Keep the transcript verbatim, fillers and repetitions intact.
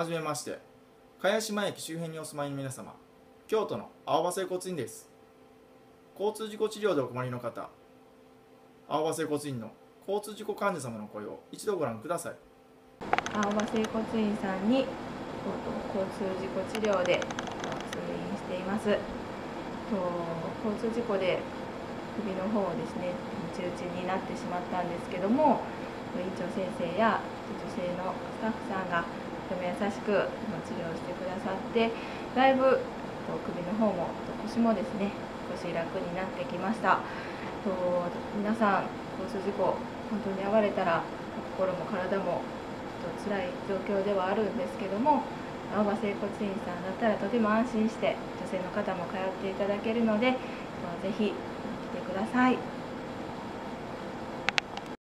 はじめまして。茅島駅周辺にお住まいの皆様、京都の青葉整骨院です。交通事故治療でお困りの方、青葉整骨院の交通事故患者様の声を一度ご覧ください。青葉整骨院さんに交通事故治療で通院しています。交通事故で首の方をですね、内打ちになってしまったんですけども、院長先生や女性のスタッフさんがとても優しく治療してくださって、だいぶ首の方も腰もですね少し楽になってきました。と皆さん、交通事故本当に遭われたら心も体もちょっと辛い状況ではあるんですけども、青葉整骨院さんだったらとても安心して女性の方も通っていただけるので、ぜひ来てください。